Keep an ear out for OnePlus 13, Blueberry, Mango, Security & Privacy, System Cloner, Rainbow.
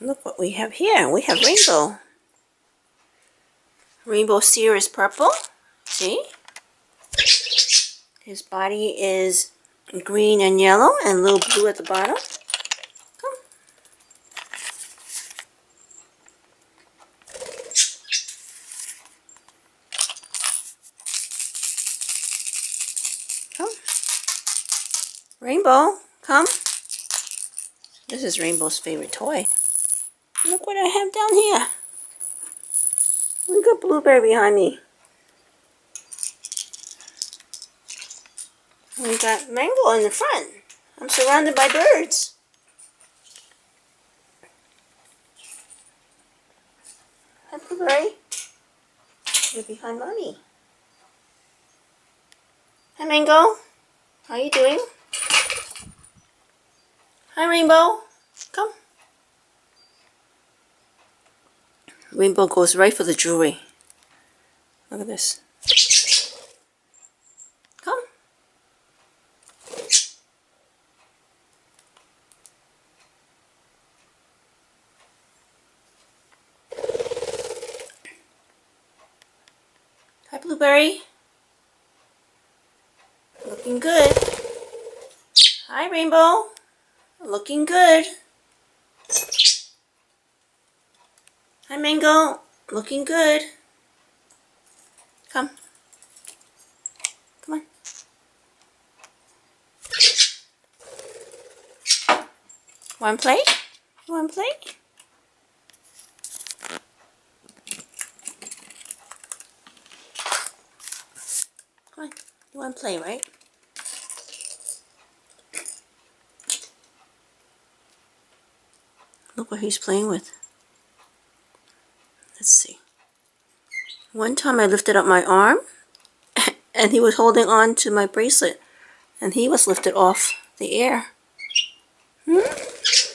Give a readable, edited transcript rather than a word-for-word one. Look what we have here. We have Rainbow. Rainbow sear is purple. See? His body is green and yellow and a little blue at the bottom. Come. Come. Rainbow, come. This is Rainbow's favorite toy. Look what I have down here. Look at Blueberry behind me. We got Mango in the front. I'm surrounded by birds. Hi, Blueberry. You're behind Mommy. Hi, Mango. How are you doing? Hi, Rainbow. Come. Rainbow goes right for the jewelry. Look at this. Come. Hi, Blueberry. Looking good. Hi, Rainbow. Looking good. Hi, Mango. Looking good. Come. Come on. Want to play? You want to play? Come on. You want to play, right? Look what he's playing with. Let's see. One time I lifted up my arm and he was holding on to my bracelet and he was lifted off the air. Hmm?